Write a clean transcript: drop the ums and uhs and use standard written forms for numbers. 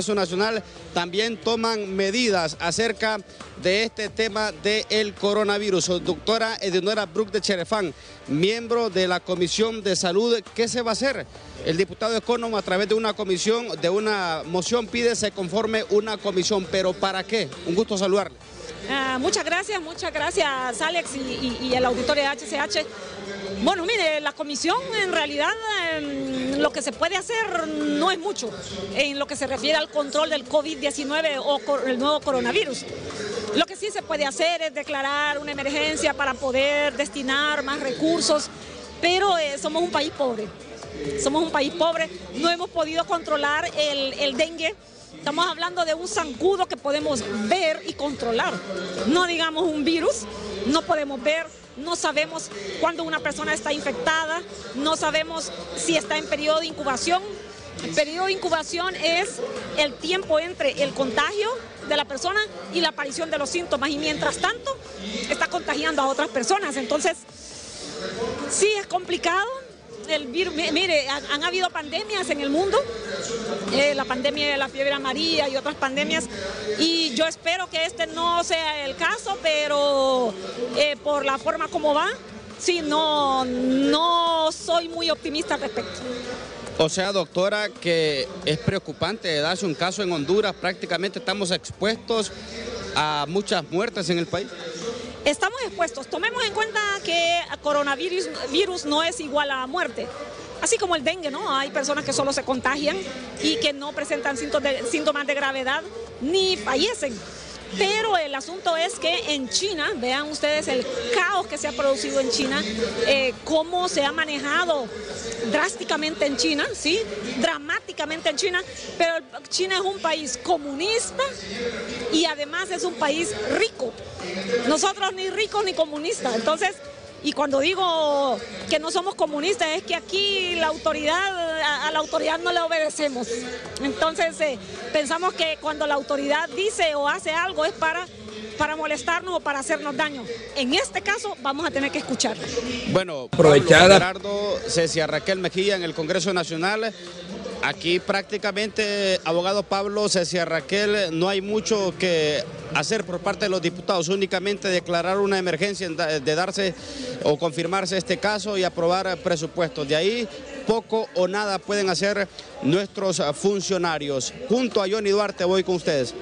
Congreso Nacional también toman medidas acerca de este tema del coronavirus. Doctora Edonora Brook de Cherefán, miembro de la Comisión de Salud, ¿qué se va a hacer? El diputado Economo a través de una comisión, de una moción, pide se conforme una comisión, pero ¿para qué? Un gusto saludarle. Muchas gracias Alex y el auditorio de HCH. Bueno, mire, la comisión en realidad lo que se puede hacer no es mucho en lo que se refiere al control del COVID-19 o el nuevo coronavirus. Lo que sí se puede hacer es declarar una emergencia para poder destinar más recursos, pero somos un país pobre. Somos un país pobre, no hemos podido controlar el dengue. Estamos hablando de un zancudo que podemos ver y controlar. No digamos un virus, no podemos ver, no sabemos cuándo una persona está infectada, no sabemos si está en periodo de incubación. El periodo de incubación es el tiempo entre el contagio de la persona y la aparición de los síntomas, y mientras tanto está contagiando a otras personas. Entonces, sí es complicado. El virus, mire, han habido pandemias en el mundo, la pandemia de la fiebre amarilla y otras pandemias, y yo espero que este no sea el caso, pero por la forma como va, sí, no soy muy optimista al respecto. O sea, doctora, que es preocupante darse un caso en Honduras, prácticamente estamos expuestos a muchas muertes en el país. Estamos expuestos, tomemos en cuenta que coronavirus no es igual a muerte, así como el dengue, ¿no? Hay personas que solo se contagian y que no presentan síntomas de gravedad ni fallecen. Pero el asunto es que en China, vean ustedes el caos que se ha producido en China, cómo se ha manejado drásticamente en China, ¿sí? Dramáticamente en China, pero China es un país comunista y además es un país rico. Nosotros ni ricos ni comunistas, entonces, y cuando digo que no somos comunistas es que aquí la autoridad, a la autoridad no le obedecemos. Entonces pensamos que cuando la autoridad dice o hace algo es para molestarnos o para hacernos daño. En este caso vamos a tener que escuchar. Bueno, aprovechada. Gerardo Cecia Raquel Mejía en el Congreso Nacional. Aquí prácticamente, abogado Pablo Cecia Raquel, no hay mucho que hacer por parte de los diputados, únicamente declarar una emergencia de darse o confirmarse este caso y aprobar presupuestos. De ahí poco o nada pueden hacer nuestros funcionarios. Junto a Johnny Duarte voy con ustedes.